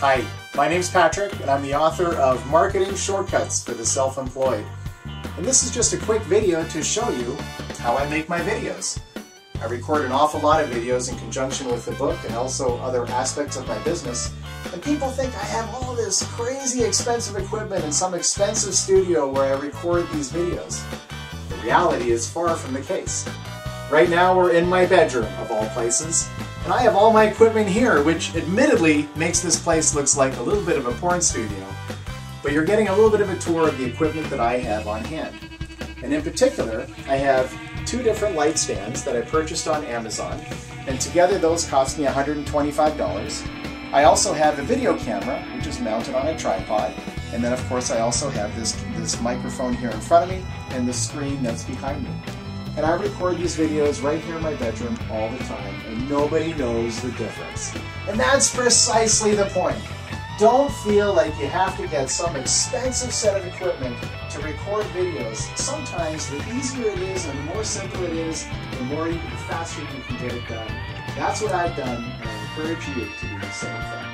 Hi, my name's Patrick and I'm the author of Marketing Shortcuts for the Self-Employed. And this is just a quick video to show you how I make my videos. I record an awful lot of videos in conjunction with the book and also other aspects of my business. And people think I have all this crazy expensive equipment in some expensive studio where I record these videos. The reality is far from the case. Right now we're in my bedroom, of all places, and I have all my equipment here, which admittedly makes this place look like a little bit of a porn studio, but you're getting a little bit of a tour of the equipment that I have on hand. And in particular, I have two different light stands that I purchased on Amazon, and together those cost me $125. I also have a video camera, which is mounted on a tripod, and then of course I also have this microphone here in front of me and the screen that's behind me. And I record these videos right here in my bedroom all the time, and nobody knows the difference. And that's precisely the point. Don't feel like you have to get some expensive set of equipment to record videos. Sometimes the easier it is and the more simple it is, the faster you can get it done. That's what I've done, and I encourage you to do the same thing.